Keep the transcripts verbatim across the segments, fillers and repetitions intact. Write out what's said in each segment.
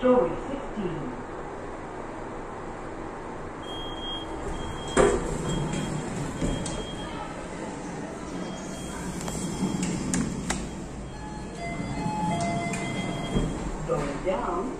Story sixteen. Going down.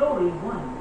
Story one.